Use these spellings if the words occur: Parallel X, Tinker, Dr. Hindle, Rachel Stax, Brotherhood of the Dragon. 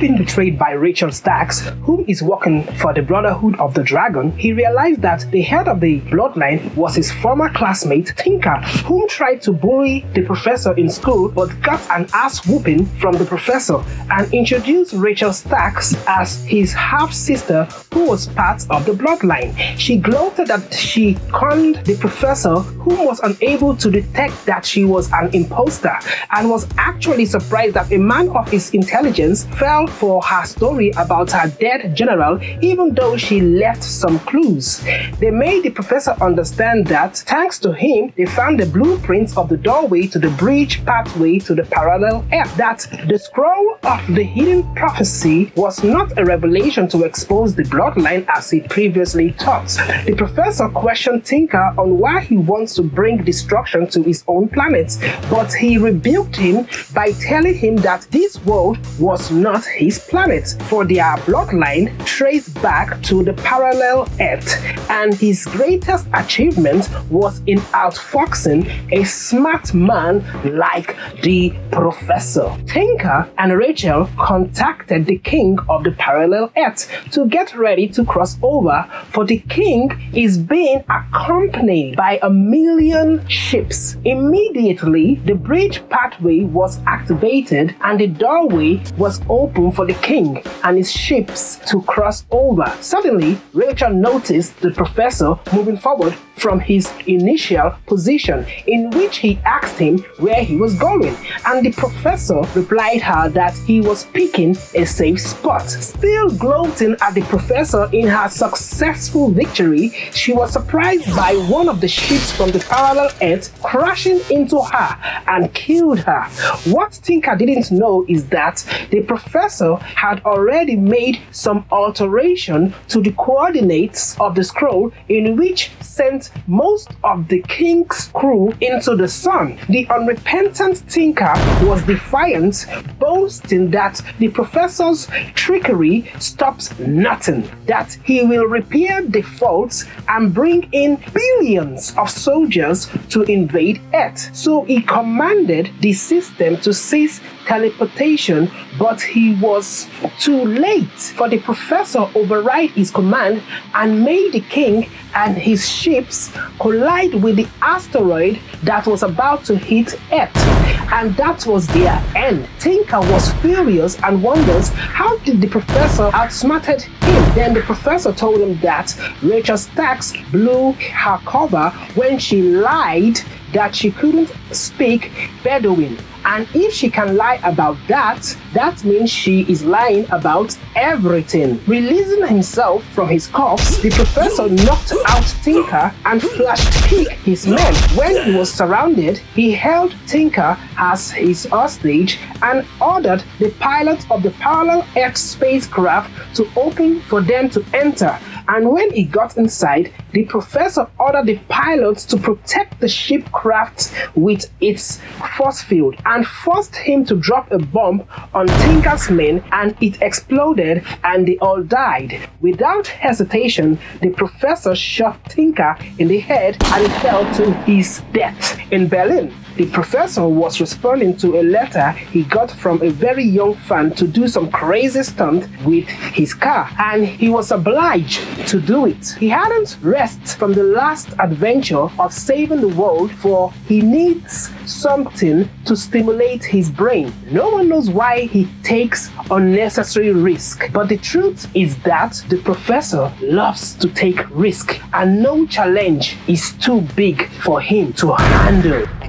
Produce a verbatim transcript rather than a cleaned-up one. been betrayed by Rachel Stax, whom is working for the Brotherhood of the Dragon, he realized that the head of the bloodline was his former classmate Tinker, whom tried to bully the professor in school but got an ass whooping from the professor, and introduced Rachel Stax as his half-sister who was part of the bloodline. She gloated that she conned the professor, who was unable to detect that she was an imposter, and was actually surprised that a man of his intelligence fell for her story about her dead general, even though she left some clues. They made the professor understand that, thanks to him, they found the blueprints of the doorway to the bridge pathway to the Parallel X, that the scroll of the hidden prophecy was not a revelation to expose the bloodline as he previously thought. The professor questioned Tinker on why he wants to bring destruction to his own planet, but he rebuked him by telling him that this world was not his planet, for their bloodline traced back to the Parallel Earth, and his greatest achievement was in outfoxing a smart man like the professor. Tinker and Rachel contacted the king of the Parallel Earth to get ready to cross over, for the king is being accompanied by a million ships. Immediately, the bridge pathway was activated and the doorway was open for the king and his ships to cross over. Suddenly, Rachel noticed the professor moving forward from his initial position, in which he asked him where he was going, and the professor replied her that he was picking a safe spot. Still gloating at the professor in her successful victory, she was surprised by one of the ships from the Parallel Earth crashing into her and killed her. What Tinker didn't know is that the professor had already made some alteration to the coordinates of the scroll, in which sent most of the king's crew into the sun. The unrepentant Tinker was defiant, boasting that the professor's trickery stops nothing, that he will repair the faults and bring in billions of soldiers to invade Earth. So he commanded the system to cease teleportation, but he was too late, for the professor overrode his command and made the king and his ships collide with the asteroid that was about to hit Earth, and that was their end. Tinker was furious and wonders how did the professor outsmarted him. Then the professor told him that Rachel Stax blew her cover when she lied that she couldn't speak Bedouin, and if she can lie about that, that means she is lying about everything. Releasing himself from his cuffs, the professor knocked out Tinker and flashed kicked his men. When he was surrounded, he held Tinker as his hostage and ordered the pilot of the Parallel X spacecraft to open for them to enter. And when he got inside, the professor ordered the pilots to protect the shipcraft with its force field and forced him to drop a bomb on Tinker's men, and it exploded and they all died. Without hesitation, the professor shot Tinker in the head and he fell to his death. In Berlin, the professor was responding to a letter he got from a very young fan to do some crazy stunt with his car, and he was obliged to do it. He hadn't rest from the last adventure of saving the world, for he needs something to stimulate his brain. No one knows why he takes unnecessary risk, but the truth is that the professor loves to take risk, and no challenge is too big for him to handle.